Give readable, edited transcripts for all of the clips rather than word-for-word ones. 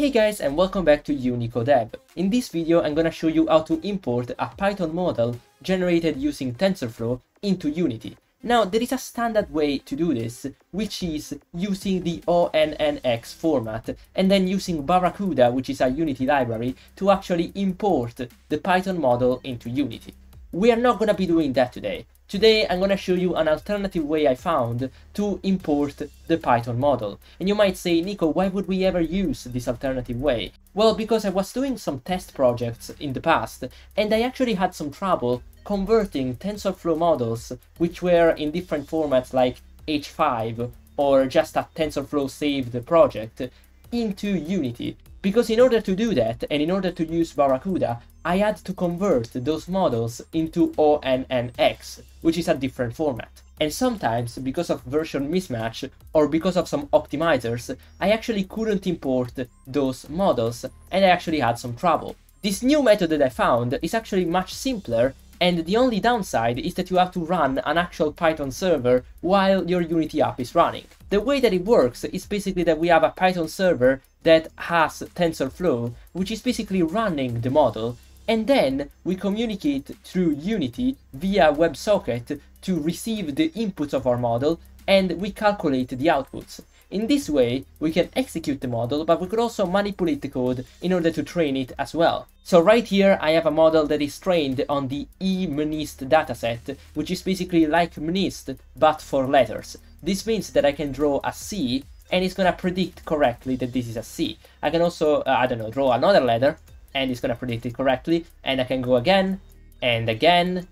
Hey guys, and welcome back to UnicoDev. In this video I'm gonna show you how to import a Python model generated using TensorFlow into Unity. Now there is a standard way to do this, which is using the ONNX format and then using Barracuda, which is a Unity library, to actually import the Python model into Unity. We are not gonna be doing that today. Today I'm gonna show you an alternative way I found to import the Python model. And you might say, Nico, why would we ever use this alternative way? Well, because I was doing some test projects in the past and I actually had some trouble converting TensorFlow models which were in different formats like H5 or just a TensorFlow saved project into Unity. Because in order to do that, and in order to use Barracuda, I had to convert those models into ONNX, which is a different format. And sometimes, because of version mismatch, or because of some optimizers, I actually couldn't import those models, and I actually had some trouble. This new method that I found is actually much simpler, and the only downside is that you have to run an actual Python server while your Unity app is running. The way that it works is basically that we have a Python server that has TensorFlow, which is basically running the model, and then we communicate through Unity via WebSocket to receive the inputs of our model, and we calculate the outputs. In this way, we can execute the model, but we could also manipulate the code in order to train it as well. So right here, I have a model that is trained on the E-MNIST dataset, which is basically like MNIST, but for letters. This means that I can draw a C, and it's gonna predict correctly that this is a C. I can also, I don't know, draw another letter, and it's gonna predict it correctly, and I can go again, and again.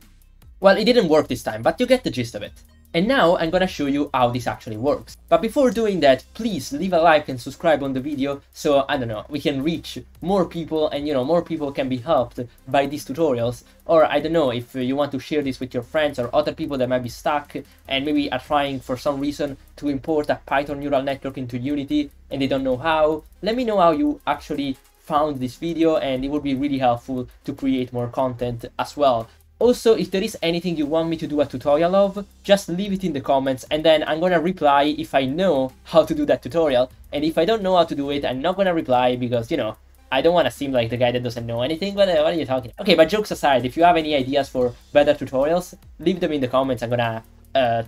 Well, it didn't work this time, but you get the gist of it. And now I'm gonna show you how this actually works. But before doing that, please leave a like and subscribe on the video so, I don't know, we can reach more people and, you know, more people can be helped by these tutorials. Or I don't know, if you want to share this with your friends or other people that might be stuck and maybe are trying for some reason to import a Python neural network into Unity and they don't know how, let me know how you actually found this video, and it would be really helpful to create more content as well. Also, if there is anything you want me to do a tutorial of, just leave it in the comments and then I'm gonna reply if I know how to do that tutorial, and if I don't know how to do it, I'm not gonna reply because, you know, I don't want to seem like the guy that doesn't know anything, but what are you talking about? Okay, but jokes aside, if you have any ideas for better tutorials, leave them in the comments. I'm gonna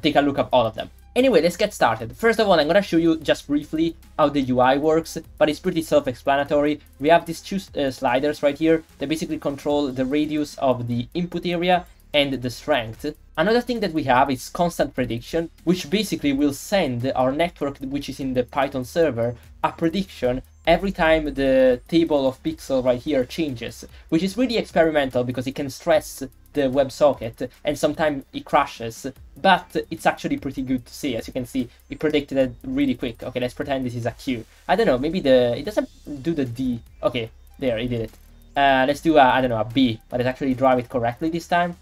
take a look at all of them. Anyway, let's get started. First of all, I'm gonna show you just briefly how the UI works, but it's pretty self-explanatory. We have these two sliders right here that basically control the radius of the input area and the strength. Another thing that we have is constant prediction, which basically will send our network, which is in the Python server, a prediction every time the table of pixel right here changes, which is really experimental because it can stress the WebSocket and sometimes it crashes, but it's actually pretty good to see. As you can see, it predicted it really quick. Okay, let's pretend this is a Q. I don't know, maybe it doesn't do the D. Okay, there, it did it. Let's do a, I don't know, a B, but let's actually drive it correctly this time.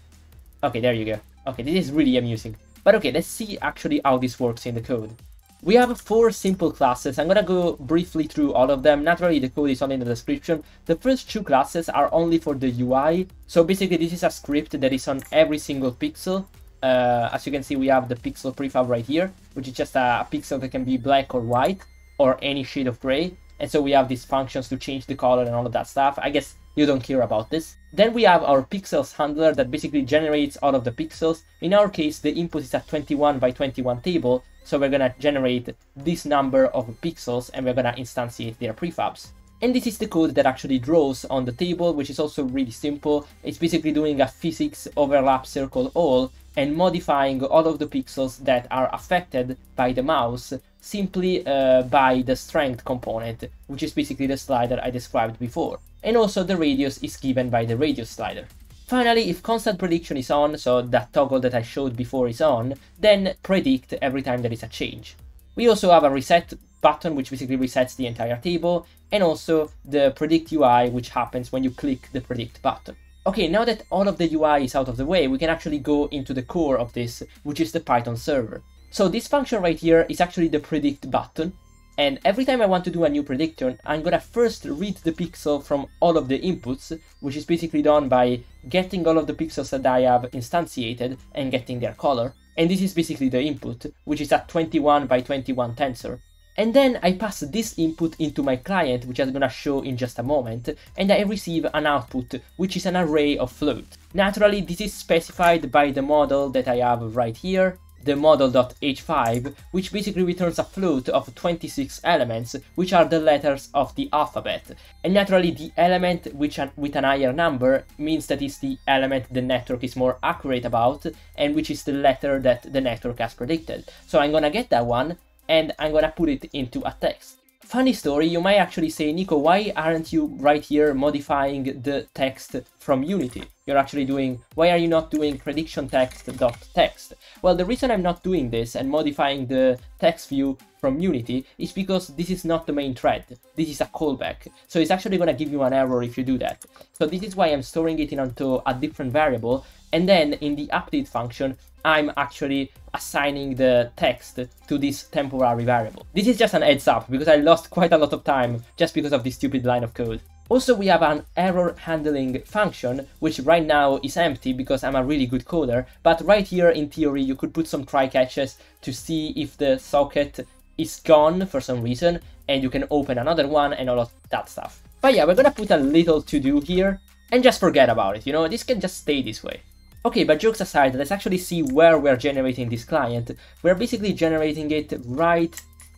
Okay, there you go. Okay, this is really amusing. But okay, let's see actually how this works in the code. We have four simple classes. I'm gonna go briefly through all of them. Naturally, the code is only in the description. The first two classes are only for the UI. So basically, this is a script that is on every single pixel. As you can see, we have the pixel prefab right here, which is just a pixel that can be black or white or any shade of gray. And so we have these functions to change the color and all of that stuff. I guess you don't care about this. Then we have our pixels handler that basically generates all of the pixels. In our case, the input is a 21 by 21 table. So we're gonna generate this number of pixels and we're gonna instantiate their prefabs. And this is the code that actually draws on the table, which is also really simple. It's basically doing a physics overlap circle all and modifying all of the pixels that are affected by the mouse simply by the strength component, which is basically the slider I described before. And also the radius is given by the radius slider. Finally, if constant prediction is on, so that toggle that I showed before is on, then predict every time there is a change. We also have a reset button, which basically resets the entire table, and also the predict UI, which happens when you click the predict button. Okay, now that all of the UI is out of the way, we can actually go into the core of this, which is the Python server. So this function right here is actually the predict button. And every time I want to do a new prediction, I'm gonna first read the pixel from all of the inputs, which is basically done by getting all of the pixels that I have instantiated and getting their color. And this is basically the input, which is a 21 by 21 tensor. And then I pass this input into my client, which I'm gonna show in just a moment, and I receive an output, which is an array of float. Naturally, this is specified by the model that I have right here, the model.h5, which basically returns a float of 26 elements, which are the letters of the alphabet. And naturally, the element which with an higher number means that it's the element the network is more accurate about, and which is the letter that the network has predicted. So I'm gonna get that one, and I'm gonna put it into a text. Funny story, you might actually say, Nico, why aren't you right here modifying the text from Unity? You're actually doing, why are you not doing prediction text.text? Well, the reason I'm not doing this and modifying the text view from Unity is because this is not the main thread. This is a callback. So it's actually gonna give you an error if you do that. So this is why I'm storing it into a different variable. And then in the update function, I'm actually assigning the text to this temporary variable. This is just an heads up because I lost quite a lot of time just because of this stupid line of code. Also, we have an error handling function, which right now is empty because I'm a really good coder, but right here in theory you could put some try catches to see if the socket is gone for some reason, and you can open another one and all of that stuff. But yeah, we're gonna put a little to-do here and just forget about it, you know, this can just stay this way. Okay, but jokes aside, let's actually see where we're generating this client. We're basically generating it right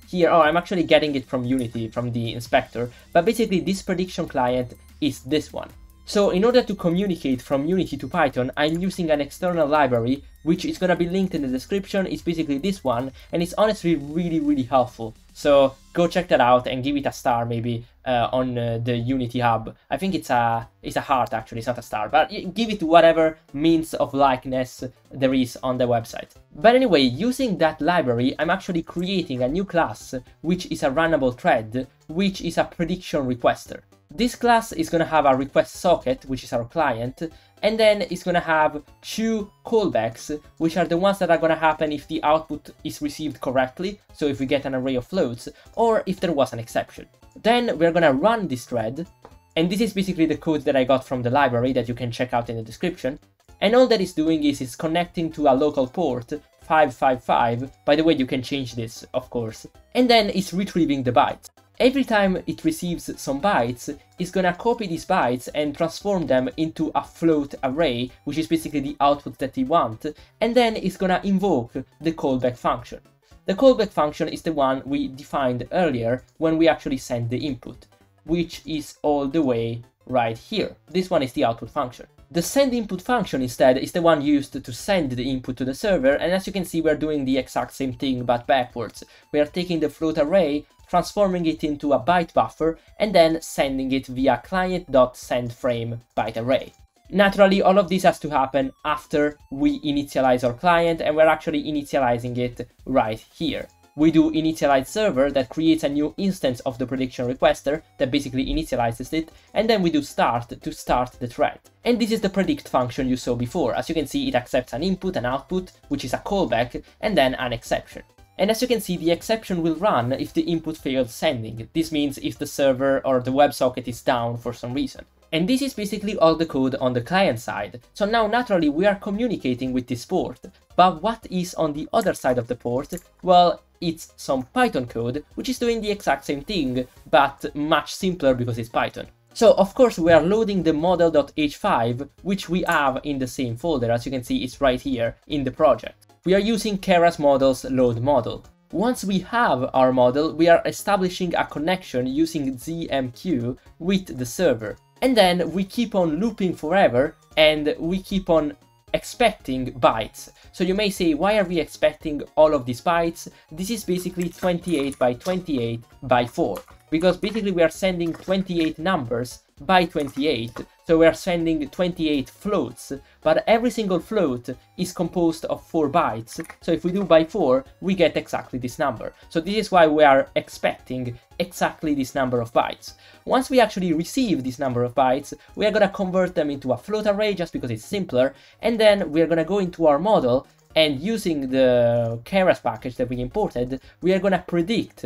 here. Oh, I'm actually getting it from Unity, from the inspector. But basically, this prediction client is this one. So in order to communicate from Unity to Python, I'm using an external library, which is gonna be linked in the description. It's basically this one, and it's honestly really helpful. So go check that out and give it a star maybe on the Unity Hub. I think it's a heart actually, it's not a star, but give it whatever means of likeness there is on the website. But anyway, using that library, I'm actually creating a new class, which is a runnable thread, which is a prediction requester. This class is gonna have a request socket, which is our client, and then it's gonna have two callbacks, which are the ones that are gonna happen if the output is received correctly, so if we get an array of floats, or if there was an exception. Then we're gonna run this thread, and this is basically the code that I got from the library that you can check out in the description, and all that it's doing is it's connecting to a local port, 555, by the way you can change this, of course, and then it's retrieving the bytes. Every time it receives some bytes, it's gonna copy these bytes and transform them into a float array, which is basically the output that we want, and then it's gonna invoke the callback function. The callback function is the one we defined earlier when we actually send the input, which is all the way right here. This one is the output function. The send input function instead is the one used to send the input to the server, and as you can see we're doing the exact same thing but backwards. We are taking the float array, transforming it into a byte buffer, and then sending it via client.sendFrame byte array. Naturally, all of this has to happen after we initialize our client, and we're actually initializing it right here. We do initialize server that creates a new instance of the prediction requester that basically initializes it, and then we do start to start the thread. And this is the predict function you saw before. As you can see, it accepts an input, an output, which is a callback, and then an exception. And as you can see, the exception will run if the input fails sending. This means if the server or the WebSocket is down for some reason. And this is basically all the code on the client side. So now naturally we are communicating with this port. But what is on the other side of the port? Well, it's some Python code, which is doing the exact same thing, but much simpler because it's Python. So of course we are loading the model.h5, which we have in the same folder. As you can see, it's right here in the project. We are using Keras models load model. Once we have our model, we are establishing a connection using ZMQ with the server. And then we keep on looping forever and we keep on expecting bytes. So you may say, why are we expecting all of these bytes? This is basically 28 by 28 by 4. Because basically we are sending 28 numbers by 28, so we are sending 28 floats, but every single float is composed of 4 bytes, so if we do by 4, we get exactly this number. So this is why we are expecting exactly this number of bytes. Once we actually receive this number of bytes, we are gonna convert them into a float array just because it's simpler, and then we are gonna go into our model, and using the Keras package that we imported, we are gonna predict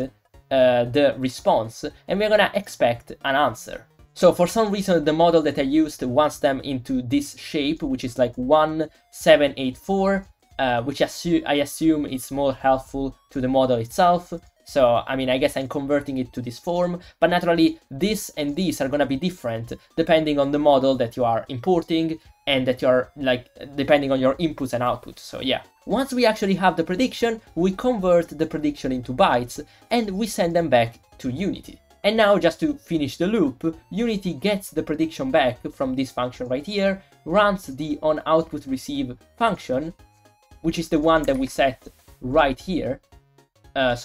the response, and we're gonna expect an answer. So for some reason the model that I used wants them into this shape, which is like 1784, which I assume is more helpful to the model itself. So, I mean, I guess I'm converting it to this form, but naturally this and these are going to be different depending on the model that you are importing and that you are, like, depending on your inputs and outputs. So yeah, once we actually have the prediction, we convert the prediction into bytes and we send them back to Unity. And now, just to finish the loop, Unity gets the prediction back from this function right here, runs the onOutputReceive function, which is the one that we set right here, and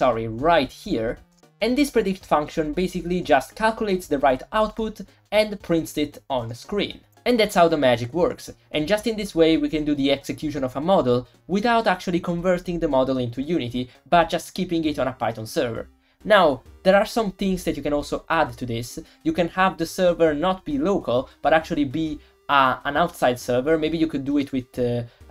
this predict function basically just calculates the right output and prints it on screen. And that's how the magic works, and just in this way we can do the execution of a model without actually converting the model into Unity, but just keeping it on a Python server. Now, there are some things that you can also add to this. You can have the server not be local, but actually be an outside server. Maybe you could do it with,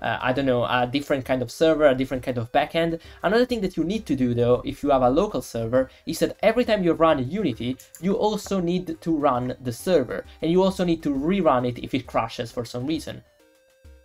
I don't know, a different kind of server, a different kind of backend. Another thing that you need to do, though, if you have a local server, is that every time you run Unity, you also need to run the server, and you also need to rerun it if it crashes for some reason.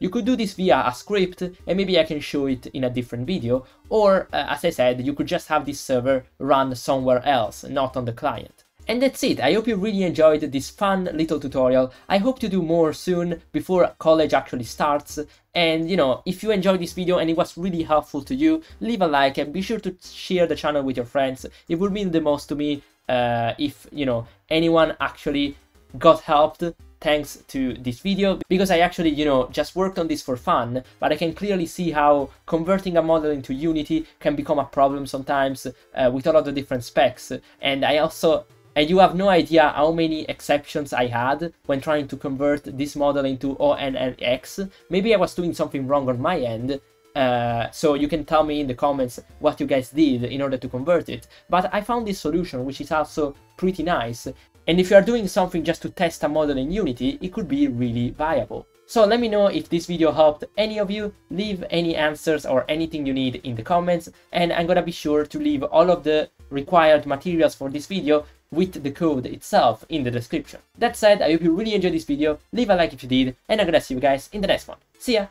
You could do this via a script, and maybe I can show it in a different video, or, as I said, you could just have this server run somewhere else, not on the client. And that's it. I hope you really enjoyed this fun little tutorial. I hope to do more soon before college actually starts. And you know, if you enjoyed this video and it was really helpful to you, leave a like and be sure to share the channel with your friends. It would mean the most to me if, you know, anyone actually got helped thanks to this video, because I actually, you know, just worked on this for fun, but I can clearly see how converting a model into Unity can become a problem sometimes with a lot of different specs. And I also, and you have no idea how many exceptions I had when trying to convert this model into ONNX. Maybe I was doing something wrong on my end, so you can tell me in the comments what you guys did in order to convert it. But I found this solution, which is also pretty nice, and if you are doing something just to test a model in Unity, it could be really viable. So let me know if this video helped any of you. Leave any answers or anything you need in the comments, and I'm gonna be sure to leave all of the required materials for this video with the code itself in the description. That said, I hope you really enjoyed this video. Leave a like if you did, and I'm gonna see you guys in the next one. See ya!